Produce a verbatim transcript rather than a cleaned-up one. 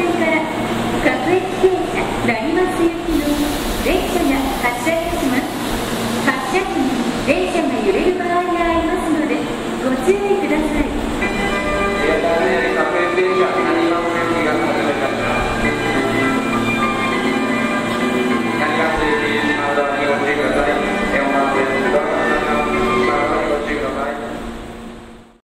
線から各駅停車成増行きの